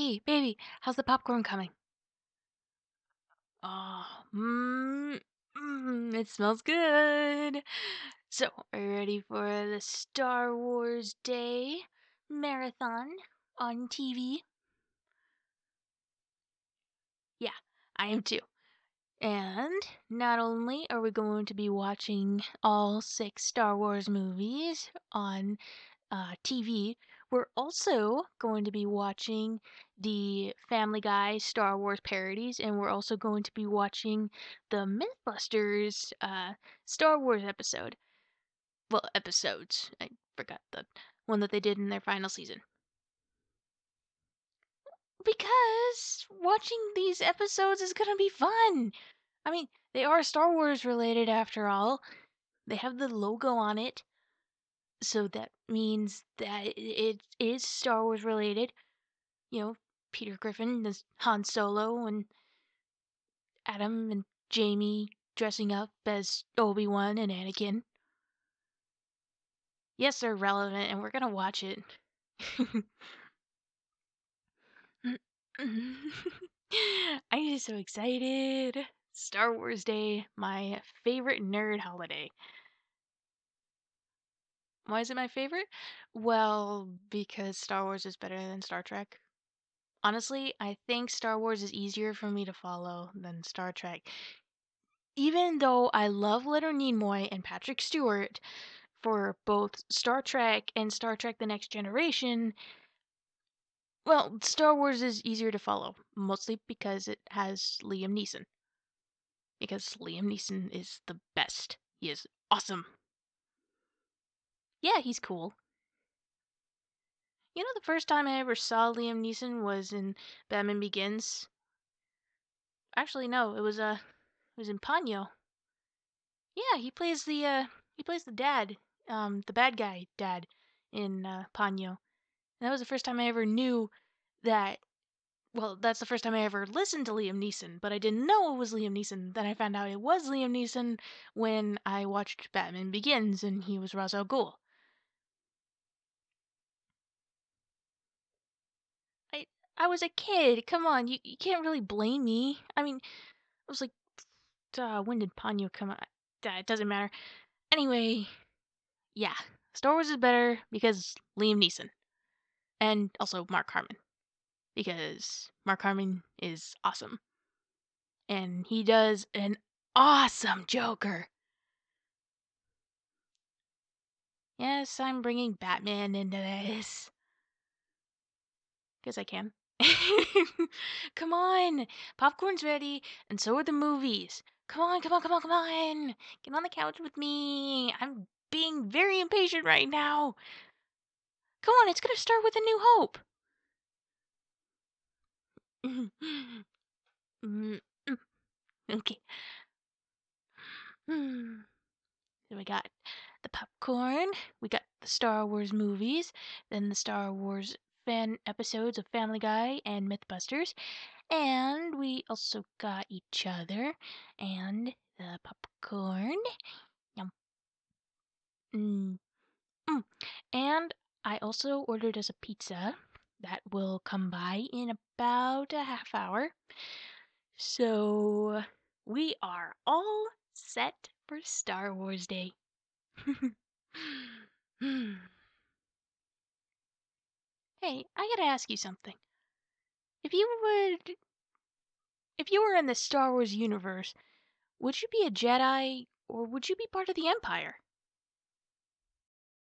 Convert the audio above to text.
Hey, baby, how's the popcorn coming? Oh, it smells good. So, are you ready for the Star Wars Day marathon on TV? Yeah, I am too. And not only are we going to be watching all 6 Star Wars movies on TV, we're also going to be watching the Family Guy Star Wars parodies, and we're also going to be watching the Mythbusters Star Wars episode. Well, episodes. I forgot the one that they did in their final season. Because watching these episodes is going to be fun. I mean, they are Star Wars related after all. They have the logo on it. So that means that it is Star Wars related. You know, Peter Griffin as Han Solo and Adam and Jamie dressing up as Obi-Wan and Anakin. Yes, they're relevant and we're going to watch it. I'm just so excited. Star Wars Day, my favorite nerd holiday. Why is it my favorite? Well, because Star Wars is better than Star Trek. Honestly, I think Star Wars is easier for me to follow than Star Trek. Even though I love Leonard Nimoy and Patrick Stewart for both Star Trek and Star Trek The Next Generation, well, Star Wars is easier to follow, mostly because it has Liam Neeson. Because Liam Neeson is the best. He is awesome. Yeah, he's cool. You know, the first time I ever saw Liam Neeson was in Batman Begins. Actually, no, it was in Ponyo. Yeah, he plays the dad, the bad guy dad in Ponyo. And that was the first time I ever knew that. Well, that's the first time I ever listened to Liam Neeson, but I didn't know it was Liam Neeson. Then I found out it was Liam Neeson when I watched Batman Begins and he was Ra's al Ghul. I was a kid. Come on, you can't really blame me. I mean, I was like, when did Ponyo come out? It doesn't matter. Anyway, yeah, Star Wars is better because Liam Neeson. And also Mark Harmon. Because Mark Harmon is awesome. And he does an awesome Joker. Yes, I'm bringing Batman into this. Because I can. Come on. Popcorn's ready. And so are the movies. Come on, come on, come on, come on. Get on the couch with me. I'm being very impatient right now. Come on, it's going to start with A New Hope. Okay. So we got the popcorn, we got the Star Wars movies, then the Star Wars fan episodes of Family Guy and Mythbusters, and we also got each other and the popcorn. Yum. And I also ordered us a pizza that will come by in about a half hour. So we are all set for Star Wars Day. Hey, I gotta ask you something. If you were in the Star Wars universe, would you be a Jedi or would you be part of the Empire?